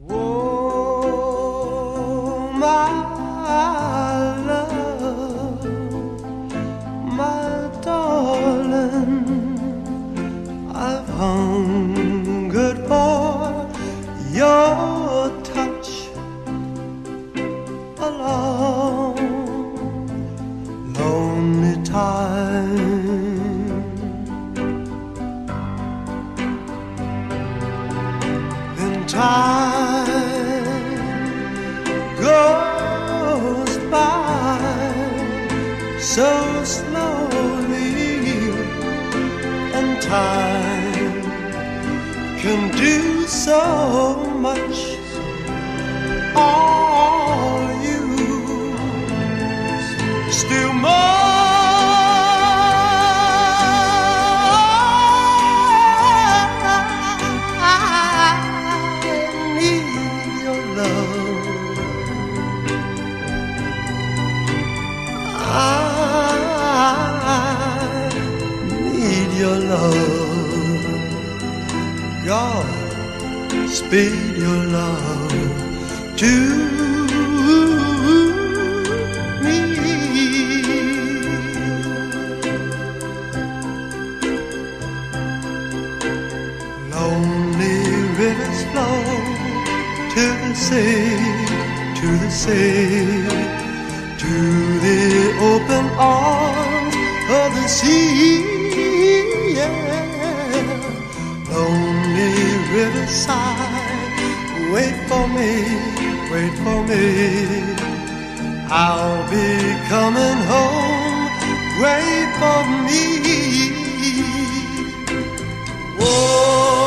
Oh, my love, my darling, I've hungered for your touch a long, lonely time. Time goes by so slowly, and time can do so much. All you still more. Your love, God, speed your love to me. Lonely rivers flow to the sea, to the open arms of the sea. Lonely riverside, wait for me, I'll be coming home, wait for me. Whoa.